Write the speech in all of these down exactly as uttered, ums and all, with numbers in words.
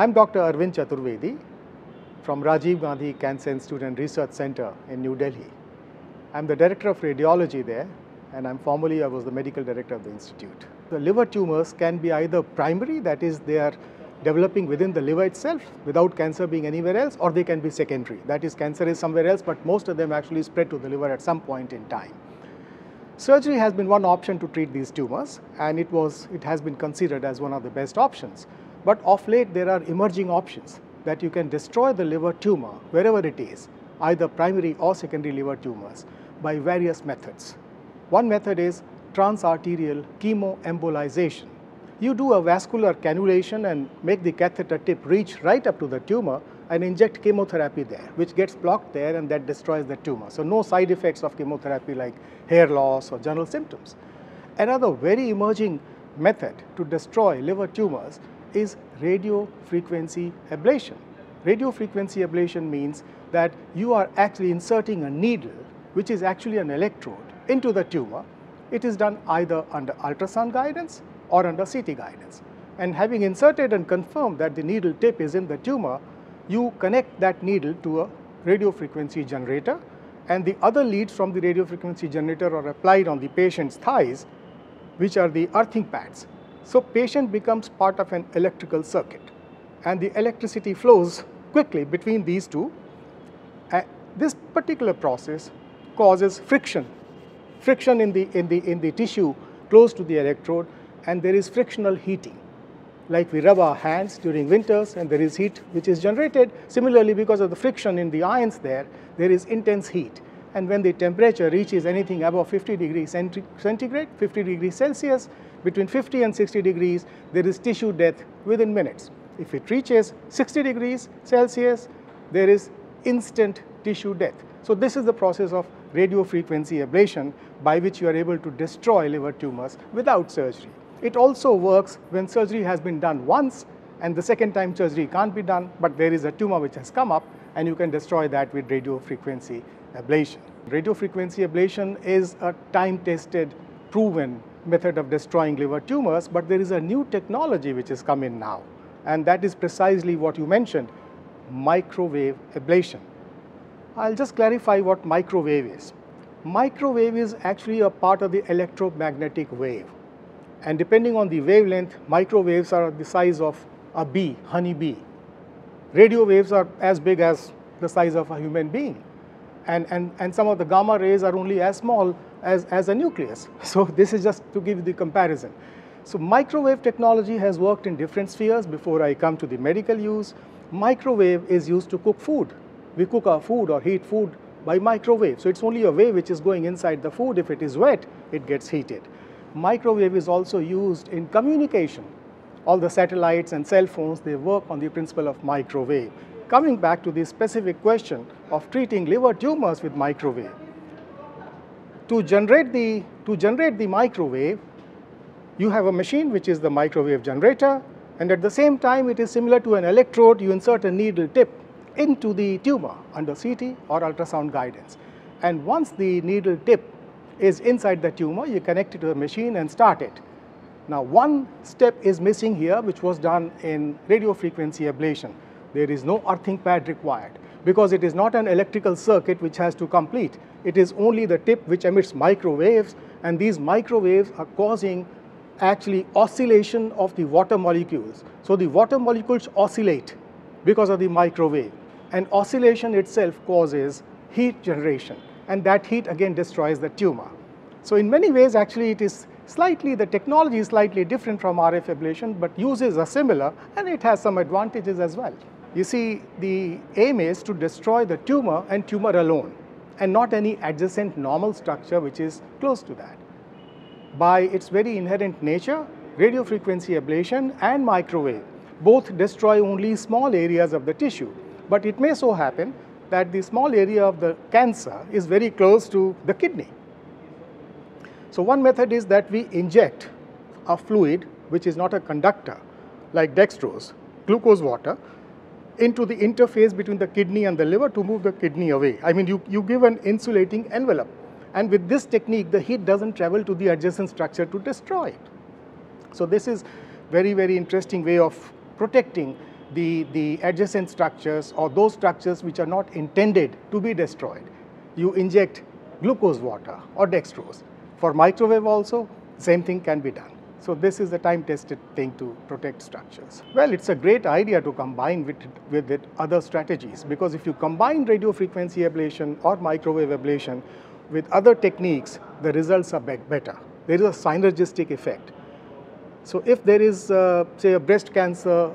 I'm Doctor Arvind Chaturvedi from Rajiv Gandhi Cancer Institute and Research Center in New Delhi. I'm the Director of Radiology there, and I'm formerly I was the Medical Director of the Institute. The liver tumors can be either primary, that is they are developing within the liver itself without cancer being anywhere else, or they can be secondary, that is cancer is somewhere else but most of them actually spread to the liver at some point in time. Surgery has been one option to treat these tumors, and it was, it has been considered as one of the best options. But of late there are emerging options that you can destroy the liver tumor wherever it is, either primary or secondary liver tumors, by various methods. One method is transarterial chemoembolization. You do a vascular cannulation and make the catheter tip reach right up to the tumor and inject chemotherapy there, which gets blocked there, and that destroys the tumor. So no side effects of chemotherapy like hair loss or general symptoms. Another very emerging method to destroy liver tumors is radio frequency ablation. Radio frequency ablation means that you are actually inserting a needle, which is actually an electrode, into the tumor. It is done either under ultrasound guidance or under C T guidance. And having inserted and confirmed that the needle tip is in the tumor, you connect that needle to a radio frequency generator, and the other leads from the radio frequency generator are applied on the patient's thighs, which are the earthing pads. So patient becomes part of an electrical circuit, and the electricity flows quickly between these two. Uh, this particular process causes friction, friction in the, in, the, in the tissue close to the electrode, and there is frictional heating. Like we rub our hands during winters and there is heat which is generated. Similarly, because of the friction in the ions there, there is intense heat. And when the temperature reaches anything above fifty degrees centigrade, fifty degrees Celsius, between fifty and sixty degrees, there is tissue death within minutes. If it reaches sixty degrees Celsius, there is instant tissue death. So this is the process of radio frequency ablation, by which you are able to destroy liver tumors without surgery. It also works when surgery has been done once and the second time surgery can't be done, but there is a tumor which has come up and you can destroy that with radio frequency ablation. Radio frequency ablation is a time-tested, proven method of destroying liver tumors, but there is a new technology which has come in now, and that is precisely what you mentioned, microwave ablation. I'll just clarify what microwave is. Microwave is actually a part of the electromagnetic wave. And depending on the wavelength, microwaves are the size of a bee, honey bee. Radio waves are as big as the size of a human being. And, and, and some of the gamma rays are only as small as, as a nucleus. So this is just to give the comparison. So microwave technology has worked in different spheres. Before I come to the medical use, microwave is used to cook food. We cook our food or heat food by microwave. So it's only a wave which is going inside the food. If it is wet, it gets heated. Microwave is also used in communication. All the satellites and cell phones, they work on the principle of microwave. Coming back to the specific question of treating liver tumors with microwave. To generate the, to generate the microwave, you have a machine which is the microwave generator, and at the same time it is similar to an electrode. You insert a needle tip into the tumor under C T or ultrasound guidance. And once the needle tip is inside the tumor, you connect it to the machine and start it. Now one step is missing here, which was done in radio frequency ablation. There is no earthing pad required, because it is not an electrical circuit which has to complete. It is only the tip which emits microwaves, and these microwaves are causing actually oscillation of the water molecules. So the water molecules oscillate because of the microwave, and oscillation itself causes heat generation. And that heat again destroys the tumor. So in many ways actually it is slightly, the technology is slightly different from R F ablation, but uses are similar and it has some advantages as well. You see, the aim is to destroy the tumor and tumor alone, and not any adjacent normal structure which is close to that. By its very inherent nature, radio frequency ablation and microwave both destroy only small areas of the tissue, but it may so happen that the small area of the cancer is very close to the kidney. So one method is that we inject a fluid which is not a conductor, like dextrose, glucose water, into the interface between the kidney and the liver to move the kidney away. I mean, you, you give an insulating envelope, and with this technique the heat doesn't travel to the adjacent structure to destroy it. So this is very, very interesting way of protecting the, the adjacent structures or those structures which are not intended to be destroyed. You inject glucose water or dextrose. For microwave also, same thing can be done. So this is the time-tested thing to protect structures. Well, it's a great idea to combine with, with it other strategies, because if you combine radio frequency ablation or microwave ablation with other techniques, the results are better. There is a synergistic effect. So if there is, uh, say, a breast cancer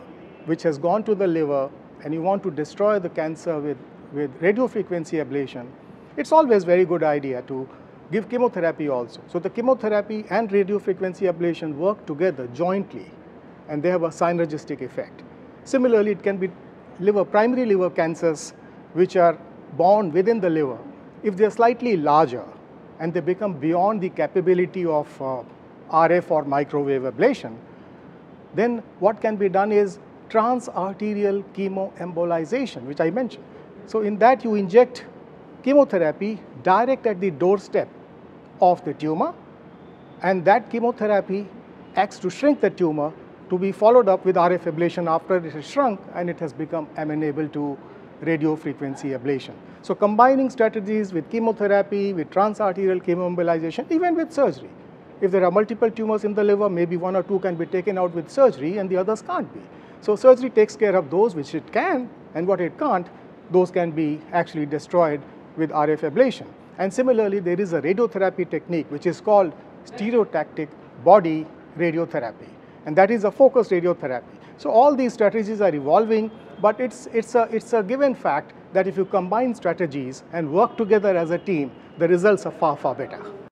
which has gone to the liver and you want to destroy the cancer with, with radio frequency ablation, it's always a very good idea to give chemotherapy also. So the chemotherapy and radio frequency ablation work together jointly, and they have a synergistic effect. Similarly, it can be liver, primary liver cancers which are born within the liver. If they are slightly larger and they become beyond the capability of uh, R F or microwave ablation, then what can be done is transarterial chemoembolization, which I mentioned. So in that you inject chemotherapy direct at the doorstep of the tumor, and that chemotherapy acts to shrink the tumor, to be followed up with R F ablation after it has shrunk and it has become amenable to radio frequency ablation. So combining strategies with chemotherapy, with transarterial chemoembolization, even with surgery. If there are multiple tumors in the liver, maybe one or two can be taken out with surgery and the others can't be. So surgery takes care of those which it can, and what it can't, those can be actually destroyed with R F ablation. And similarly, there is a radiotherapy technique which is called stereotactic body radiotherapy, and that is a focused radiotherapy. So all these strategies are evolving, but it's, it's, a, it's a given fact that if you combine strategies and work together as a team, the results are far, far better.